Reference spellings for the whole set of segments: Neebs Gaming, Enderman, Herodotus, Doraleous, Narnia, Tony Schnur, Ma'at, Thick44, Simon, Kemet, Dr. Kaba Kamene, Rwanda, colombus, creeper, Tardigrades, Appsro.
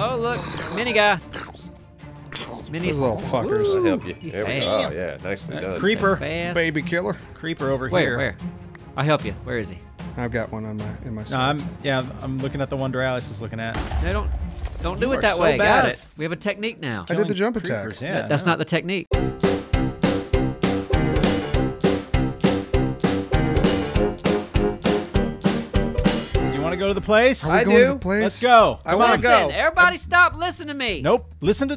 Oh, look. Mini guy. Mini little fuckers. I'll help you. There we go. Oh, yeah. Nicely done. Creeper. Baby killer. Creeper over here. Where? I'll help you. Where is he? I've got one on my side. I'm looking at the one Doraleous is looking at. No, don't do it that way. Got it. We have a technique now. I did the jump attack. Yeah, that's not the technique. Go to the place. I do. Let's go. I want to go. Everybody, stop. Listen to me. Nope. Listen to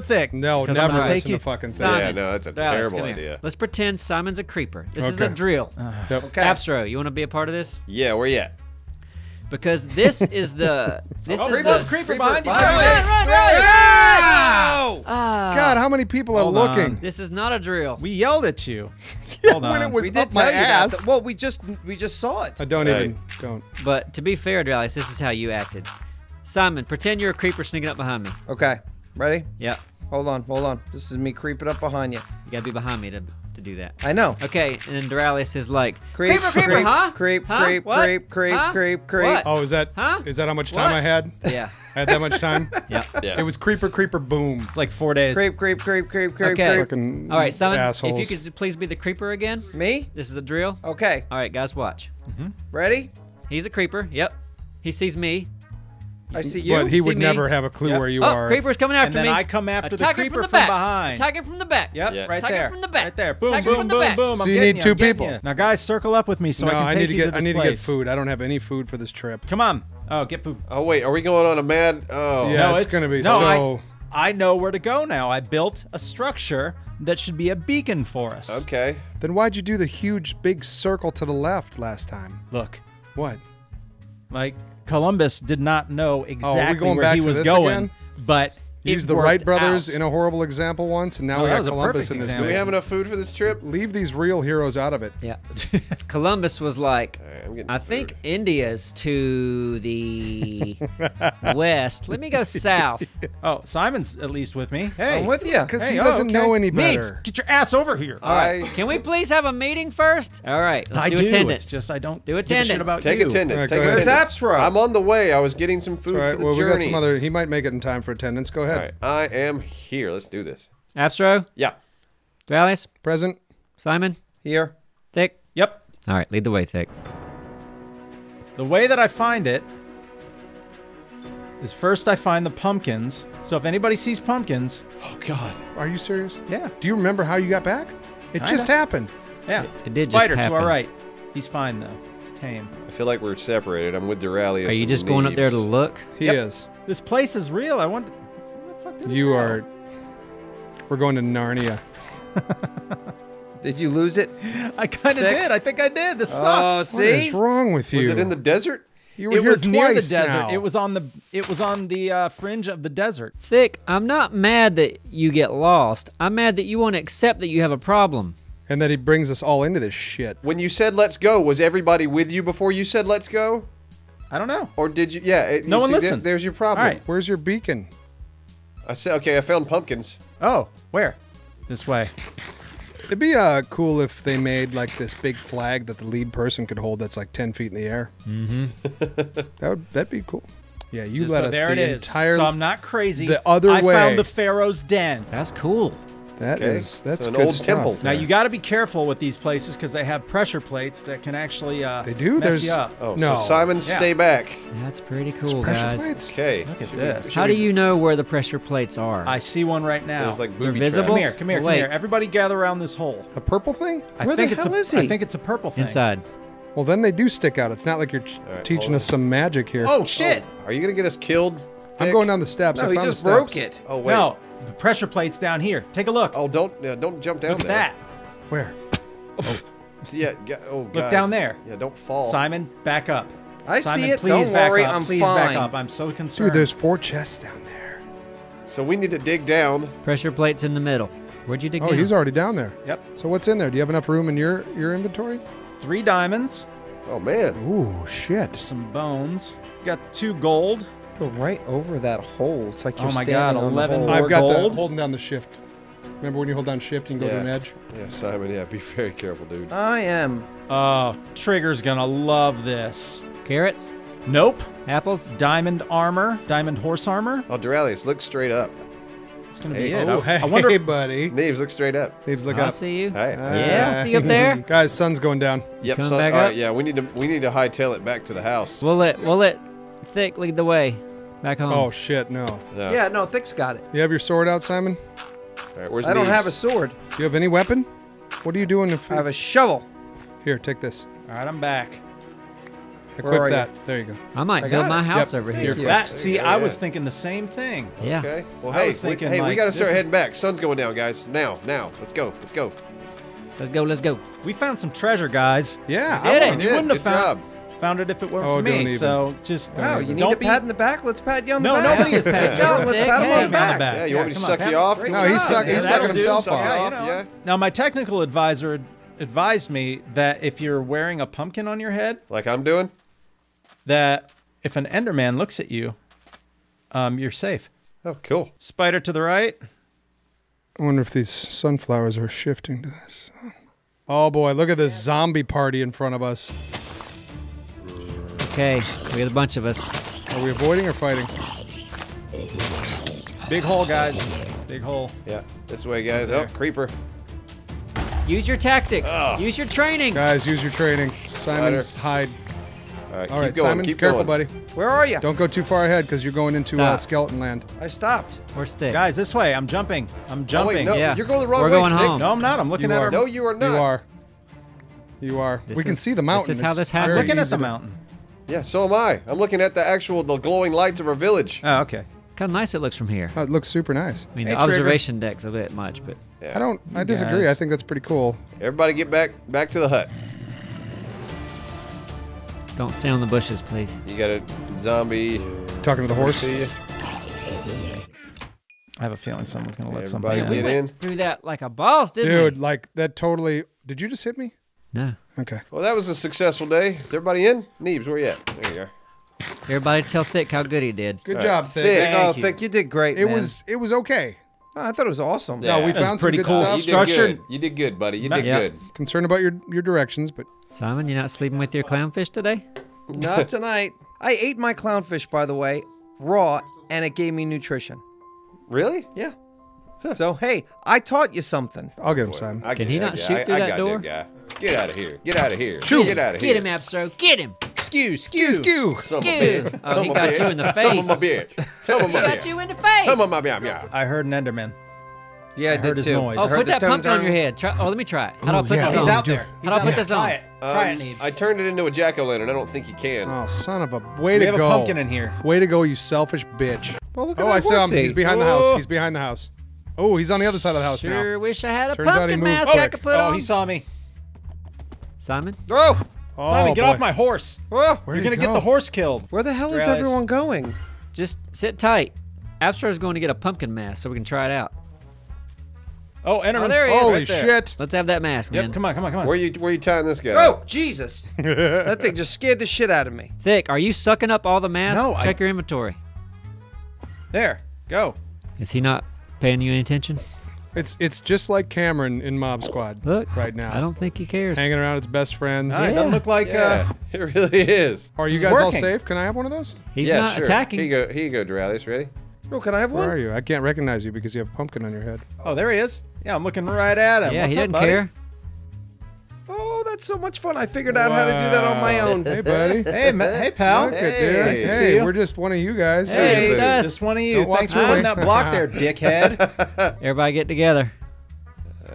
Thick. No, never listen to fucking Thick. Yeah, no, that's a terrible idea. Let's pretend Simon's a creeper. This is a drill. Okay. Appsro, you want to be a part of this? Yeah. Where you at? Because this is the creeper behind you. Run! God, how many people are looking? This is not a drill. We yelled at you. When it was up my ass. Well, we just saw it. I don't even But to be fair, Doraleous, this is how you acted. Simon, pretend you're a creeper sneaking up behind me. Okay. Ready? Yeah. Hold on. This is me creeping up behind you. You gotta be behind me to do that. I know. Okay. And then Doraleous is like creeper, huh? Creep. Oh, is that how much time I had? Yeah. I had that much time. Yeah. It was creeper, boom. It's like 4 days. Creep. Okay. All right, Simon. Assholes. If you could please be the creeper again. Me? This is a drill. Okay. All right, guys, watch. Ready? He's a creeper. Yep. He sees me. I see you. But he would never have a clue where you are. Creeper's coming after me. And then I come after the creeper from behind. Attack him from the back. Yep. Right there. Boom, boom, boom, boom. So you need two people. Now, guys, circle up with me so I can take you to this place. I need to get food. I don't have any food for this trip. Come on. Oh, get food. Oh, wait. Are we going on a mad? Oh, yeah. No, it's going to be so. I know where to go now. I built a structure that should be a beacon for us. Okay. Then why'd you do the huge, big circle to the left last time? Look. What? Like, Columbus did not know exactly where he was going, but he used the Wright brothers in a horrible example once, and now we have Columbus in this. Do we have enough food for this trip? Leave these real heroes out of it. Yeah. Columbus was like, I think India's to the west. Let me go south. Oh, Simon's at least with me. Hey, I'm with you. Because he doesn't know any better. Meeks, get your ass over here. All right. Can we please have a meeting first? All right. Let's do attendance. It's just I don't do attendance. Take attendance. Take attendance. I'm on the way. I was getting some food for the journey. We got some other. He might make it in time for attendance. Go ahead. All right, I am here. Let's do this. Appsro? Yeah. Doraleous? Present. Simon? Here. Thick? Yep. All right, lead the way, Thick. The way that I find it is first I find the pumpkins. So if anybody sees pumpkins... Oh, God. Are you serious? Yeah. Do you remember how you got back? It just happened. Yeah. It did just happen. Spider to our right. He's fine, though. He's tame. I feel like we're separated. I'm with Doraleous. Are you just going up there to look? He is. This place is real. I want... You are. We're going to Narnia. Did you lose it? I kind of did. I think I did. This sucks. What is wrong with you? Was it in the desert? You were here twice near the desert. Now. It was on the. It was on the fringe of the desert. Thick. I'm not mad that you get lost. I'm mad that you won't accept that you have a problem. And that he brings us all into this shit. When you said let's go, was everybody with you before you said let's go? I don't know. Or did you? Yeah. No one listened. There's your problem. All right. Where's your beacon? I said, okay, I found pumpkins. Oh, where? This way. It'd be cool if they made like this big flag that the lead person could hold that's like 10 feet in the air. Mm-hmm. that'd be cool. Yeah, you just let us there the it entire... Is. So I'm not crazy. The other way. I found the Pharaoh's den. That's cool. That is, that's so an good old stuff. Temple. Now, you got to be careful with these places because they have pressure plates that can actually they do? Mess you up. Oh, no. So Simon, stay back. That's pretty cool, there's pressure guys. Plates? Okay. Look at this. How do you know where the pressure plates are? I see one right now. There's like booby traps. Come here. Everybody gather around this hole. A purple thing? I think it's a purple thing. Inside. Well, then they do stick out. It's not like you're teaching us some magic here. Oh, shit. Oh. Are you going to get us killed? I'm going down the steps. No, I found the steps. No, he just broke it. Oh, wait. No. The pressure plate's down here. Take a look. Oh, don't jump down there. Look at that. Where? Oh. Yeah. Oh, guys. Look down there. Yeah, don't fall. Simon, back up. I see it. Don't worry, I'm fine. Please back up. I'm so concerned. Dude, there's 4 chests down there. So we need to dig down. Pressure plate's in the middle. Where'd you dig down? Oh, he's already down there. Yep. So what's in there? Do you have enough room in your inventory? 3 diamonds. Oh, man. Ooh, shit. Some bones. You got 2 gold. Right over that hole. It's like you're standing on the hole. Oh my God, 11 more gold. I've got the holding down the shift. Remember when you hold down shift and go to an edge? Yeah, Simon, be very careful, dude. I am. Oh, Trigger's gonna love this. Carrots? Nope. Apples, diamond armor, diamond horse armor. Oh, Doraleous, look straight up. It's going to be it. Oh, hey, I wonder... hey, buddy. Neves, look straight up. Neves, look up. I see you. Hi. Yeah, I'll see you up there. Guys, sun's going down. Yep, sun. Back all right, up? Yeah, we need to hightail it back to the house. We'll let Thick lead the way back home. Oh, shit, no. Yeah, no, Thick's got it. You have your sword out, Simon? All right, where's Neves? I don't have a sword. Do you have any weapon? What are you doing? I have a shovel. Here, take this. All right, I'm back. Equip that. You? There you go. I might build my house over here. I was thinking the same thing. Yeah. Okay. Well, hey, we got to start heading back. Sun's going down, guys. Now. Let's go. Let's go. We found some treasure, guys. Yeah. We did it. You wouldn't have found it if it weren't for me. So just you need to pat in the back. Let's pat you on the back. No, nobody is patting you. Let's pat him on the back. Yeah. You want me to suck you off? No, he's sucking himself off. Yeah. Now, my technical advisor advised me that if you're wearing a pumpkin on your head, like I'm doing, that if an Enderman looks at you, you're safe. Oh, cool. Spider to the right. I wonder if these sunflowers are shifting to the sun. Oh boy, look at this zombie party in front of us. It's okay, we got a bunch of us. Are we avoiding or fighting? Big hole, guys. Big hole. Yeah, this way, guys. Oh, creeper. Use your tactics. Oh. Use your training. Guys, use your training. Simon, hide. All right, going, Simon, careful, buddy. Where are you? Don't go too far ahead because you're going into skeleton land. I stopped. Where's Thick? Guys, this way. I'm jumping. Oh, wait, no, you're going the wrong way. We're going home. No, I'm not. I'm looking at our... No, you are not. You are. We can see the mountain. This is how this happened. I'm looking at the mountain. Yeah, so am I. I'm looking at the glowing lights of our village. Oh, okay. Look how nice it looks from here. Oh, it looks super nice. I mean, the observation deck's a bit much, but... Yeah. I disagree. Guys. I think that's pretty cool. Everybody get back to the hut. Don't stay on the bushes, please. You got a zombie. Talking to the horse. I have a feeling someone's going to let somebody get in. Through that like a boss, didn't you? Dude, like that totally... Did you just hit me? No. Okay. Well, that was a successful day. Is everybody in? Neves, where you at? There you are. Everybody tell Thick how good he did. Good job, Thick. Thick, you did great, man. It was okay. I thought it was awesome. Yeah. No, we found some pretty cool stuff. You did good, buddy. You did good. Concerned about your directions, but... Simon, you're not sleeping with your clownfish today? Not tonight. I ate my clownfish, by the way, raw, and it gave me nutrition. Really? Yeah. Huh. So, hey, I taught you something. I'll get him, Simon. Can he not shoot through that door? Get out of here. Get out of here. Shoot. Get out of here. Get him, Appsro. Get him. Skew. Oh, he got you in the face. I heard an Enderman. Yeah, I did too. Noise. Oh, put that pumpkin on your head. Let me try it. How do I put this on? He's out there. How do I put this on? Try it, Neves. I turned it into a jack-o'-lantern. I don't think you can. Oh, son of a... Way to go. We have a pumpkin in here. Way to go, you selfish bitch. Well, look at that. Oh, I saw him. He's behind the house. He's behind the house. Oh, he's on the other side of the house now. Sure wish I had a pumpkin mask I could put on. Oh, he saw me. Simon? Oh! Simon, get off my horse! Oh, you're gonna get the horse killed. Where the hell is everyone going? Just sit tight. Appsro is going to get a pumpkin mask so we can try it out. Oh, Enderman! Oh, there he is. Holy shit! Let's have that mask, man. Yep, come on. Where you tying this guy? Oh, Jesus! That thing just scared the shit out of me. Thick, are you sucking up all the masks? No, check your inventory. There, go. Is he not paying you any attention? It's just like Cameron in Mob Squad right now. I don't think he cares. Hanging around with his best friends. Yeah. It doesn't look like it really is. Are you guys all safe? Can I have one of those? He's not attacking. Here you go, Doraleous. Ready? Oh, can I have one? Where are you? I can't recognize you because you have a pumpkin on your head. Oh, there he is. Yeah, I'm looking right at him. Yeah, he didn't care. Oh, that's so much fun. I figured out how to do that on my own. Hey, buddy. Hey, pal. Hey, nice to see you. We're just one of you guys. Hey, just one of you. Thanks for putting that block there, dickhead. Everybody get together.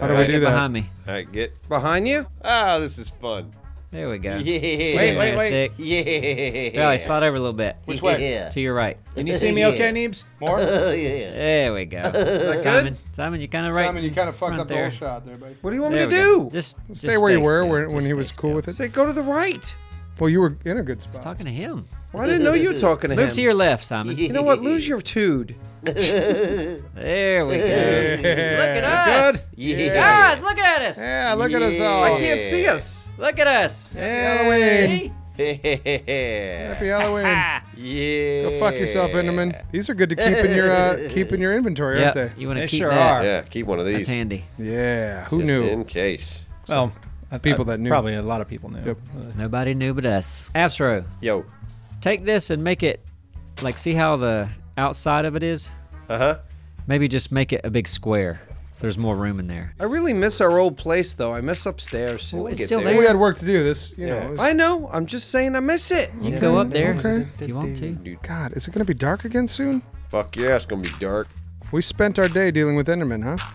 How do we do that? Behind me. All right, get behind you. Ah, this is fun. There we go. Yeah. Wait. Yeah. Really, slide over a little bit. Which way? Yeah. To your right. Can you see me okay, Neves? More? Yeah. There we go. Simon, you kind of right. Simon, you kind of fucked up the whole shot there, buddy. What do you want me to do? Just stay where you were when he was cool with it. Say, go to the right. Well, you were in a good spot. I was talking to him. Well, I didn't know you were talking to him. Move to your left, Simon. You know what? Lose your tood. There we go. Yeah. Look at us. Good? Yeah. Guys, look at us. Yeah, look at us all. I can't see us. Look at us! Happy Halloween! Happy Halloween! Yeah! Go fuck yourself, Enderman. These are good to keep in your inventory, aren't they? You want to keep that? Yeah, keep one of these. That's handy. Yeah. Who knew? Just in case. Well, people that knew. Probably a lot of people knew. Yep. Nobody knew but us. Appsro. Yo. Take this and make it, like, see how the outside of it is? Uh-huh. Maybe just make it a big square so there's more room in there. I really miss our old place, though. I miss upstairs. Well, it's still there. We had work to do. This, you know. Was... I know. I'm just saying I miss it. You can go up there if you want to. God, is it going to be dark again soon? Fuck yeah, it's going to be dark. We spent our day dealing with Enderman, huh?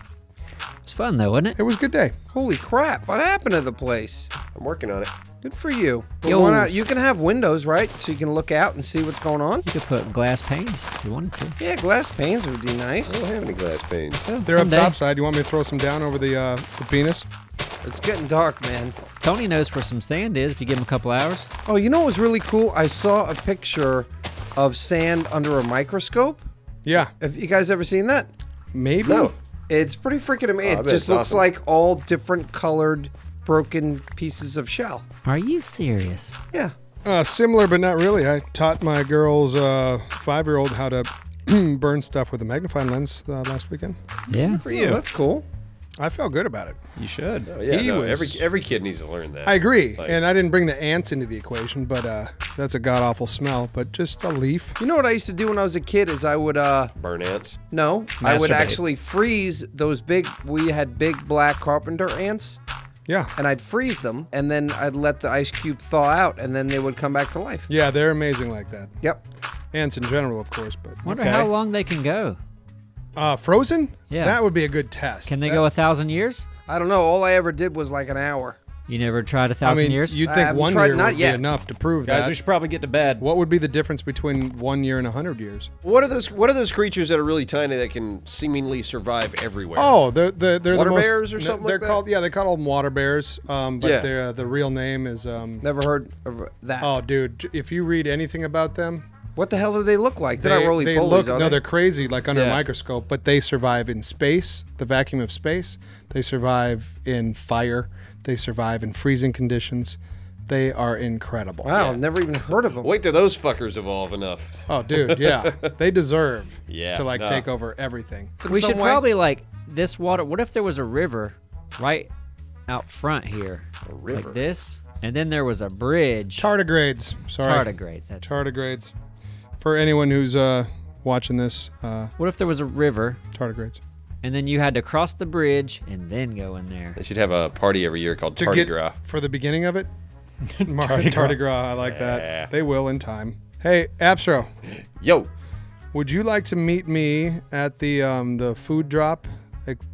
It's fun, though, wasn't it? It was a good day. Holy crap, what happened to the place? I'm working on it. Good for you. Yo, why not? You can have windows, right? So you can look out and see what's going on. You could put glass panes if you wanted to. Yeah, glass panes would be nice. I don't have any glass panes. Well, they're someday. Up topside. You want me to throw some down over the penis? It's getting dark, man. Tony knows where some sand is if you give him a couple hours. Oh, you know what was really cool? I saw a picture of sand under a microscope. Yeah. Have you guys ever seen that? Maybe. No. It's pretty freaking amazing. It just looks awesome. Like all different colored broken pieces of shell. Are you serious? Yeah. Similar, but not really. I taught my girl's five-year-old how to burn stuff with a magnifying lens last weekend. Yeah. Good for you. Oh, that's cool. I felt good about it. You should. Oh, yeah, every kid needs to learn that. I agree. Like, and I didn't bring the ants into the equation, but that's a god-awful smell. But just a leaf. You know what I used to do when I was a kid is I would... burn ants? No. Masturbate. I would actually freeze those big... We had big black carpenter ants. Yeah. And I'd freeze them, and then I'd let the ice cube thaw out, and then they would come back to life. Yeah, they're amazing like that. Yep. Ants in general, of course. But wonder how long they can go. Frozen? Yeah. That would be a good test. Can they go 1,000 years? I don't know. All I ever did was like an hour. You never tried 1,000 years? You'd think 1 year would be enough to prove that. Guys, we should probably get to bed. What would be the difference between 1 year and 100 years? What are those creatures that are really tiny that can seemingly survive everywhere? Oh, they're water bears or something like that? They call them water bears, but the real name is... never heard of that. Oh, dude, if you read anything about them... What the hell do they look like? They're not roly-polies, are they? No, they're crazy, like under a microscope, but they survive in space, the vacuum of space. They survive in fire. They survive in freezing conditions. They are incredible. Wow, I've never even heard of them. Wait till those fuckers evolve enough. Oh, dude, yeah. They deserve to, like, take over everything. We should probably, like, this water... What if there was a river right out front here? A river? Like this? And then there was a bridge. Tardigrades. Sorry. Tardigrades. That's Tardigrades. For anyone who's watching this, what if there was a river? Tardigrades. And then you had to cross the bridge and then go in there. They should have a party every year called Tardigrades. For the beginning of it? Tardigrades, I like that. They will in time. Hey, Appsro. Yo. Would you like to meet me at the food drop,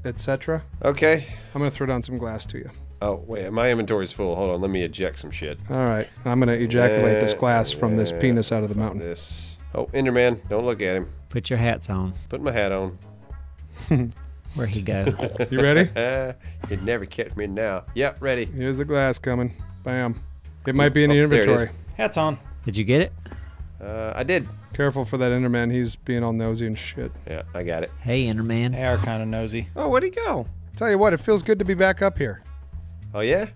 etc.? Okay. I'm going to throw down some glass to you. Oh, wait, my inventory's full. Hold on, let me eject some shit. All right. I'm going to ejaculate this glass from this penis out of the mountain. Oh, Enderman, don't look at him. Put your hats on. Put my hat on. Where'd he go? You ready? You'd never catch me now. Yep, ready. Here's the glass coming. Bam. It might be in the inventory. Hats on. Did you get it? I did. Careful for that Enderman. He's being all nosy and shit. Yeah, I got it. Hey, Enderman. They are kind of nosy. Oh, where'd he go? Tell you what, it feels good to be back up here. Oh, yeah?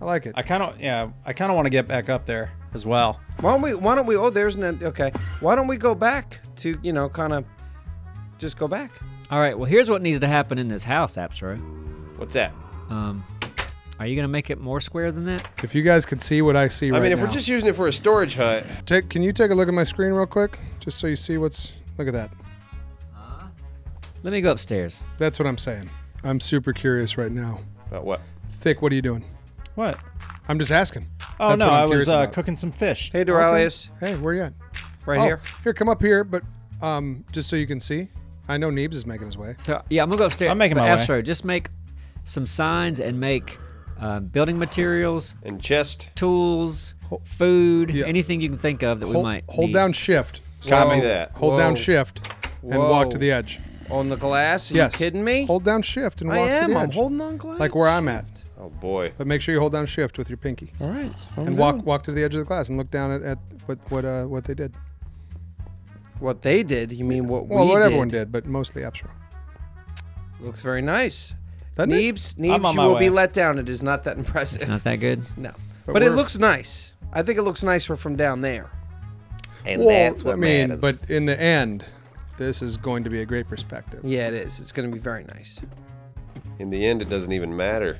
I like it. I kind of want to get back up there as well. Why don't we, oh, there's an, okay. Why don't we go back to, you know, kind of just go back? All right, well, here's what needs to happen in this house, Appsro. What's that? Are you going to make it more square than that? If you guys could see what I see right now. I mean, if we're just using it for a storage hut. Can you take a look at my screen real quick? Just so you see what's... Look at that. Let me go upstairs. That's what I'm saying. I'm super curious right now. About what? Thick, what are you doing? What? I'm just asking. Oh, that's no, I was cooking some fish. Hey, Doraleous. Okay. Hey, where you at? Right here. Here, come up here, but just so you can see. I know Neebs is making his way. So yeah, I'm gonna go upstairs. I'm making my way. Just make some signs and make building materials and chest tools, food, anything you can think of that we might need. Down shift. Copy that. Hold down shift and walk to the edge. On the glass? Are you kidding me? Hold down shift and walk to the edge. I'm holding on glass. Like where I'm at. Oh boy. But make sure you hold down shift with your pinky. All right. And walk to the edge of the glass and look down at what they did. What they did? You mean what we did? Well, what everyone did, but mostly Appsro. Looks very nice. Neebs, you will be let down. It is not that impressive. It's not that good? No. But it looks nice. I think it looks nicer from down there. And well, that's what I mean, matters. But in the end, this is going to be a great perspective. Yeah, it is. It's going to be very nice. In the end, it doesn't even matter.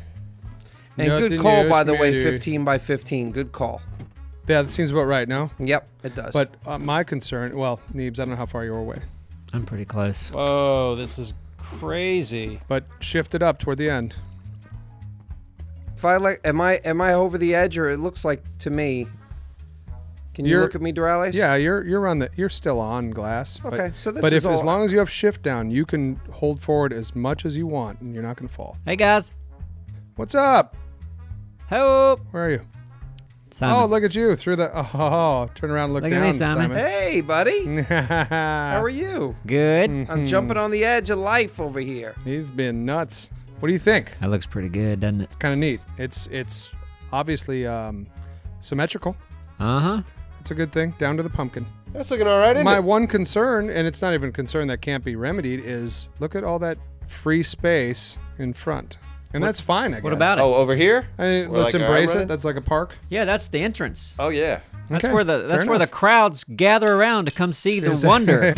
And good call, by the way, 15 by 15. Good call. Yeah, that seems about right, no? Yep, it does. But my concern, well, Neebs, I don't know how far you're away. I'm pretty close. Whoa, this is crazy. But shift it up toward the end. If I like, am I over the edge, or it looks like to me? Can you look at me, Doraleous? Yeah, you're on the still on glass. Okay, but, so this is as long as you have shift down, you can hold forward as much as you want, and you're not gonna fall. Hey guys, what's up? Help! Where are you? Simon. Oh, look at you through the turn around, and look down, at me, Simon. Hey, buddy. How are you? Good. I'm jumping on the edge of life over here. He's been nuts. What do you think? That looks pretty good, doesn't it? It's kind of neat. It's obviously symmetrical. Uh-huh. It's a good thing. Down to the pumpkin. That's looking all right, isn't it? My one concern, and it's not even a concern that can't be remedied, is look at all that free space in front. And that's fine, I guess. What about it? Oh, over here? I mean, let's embrace it. That's like a park. Yeah, that's the entrance. Oh, yeah. That's where the crowds gather around to come see the wonder.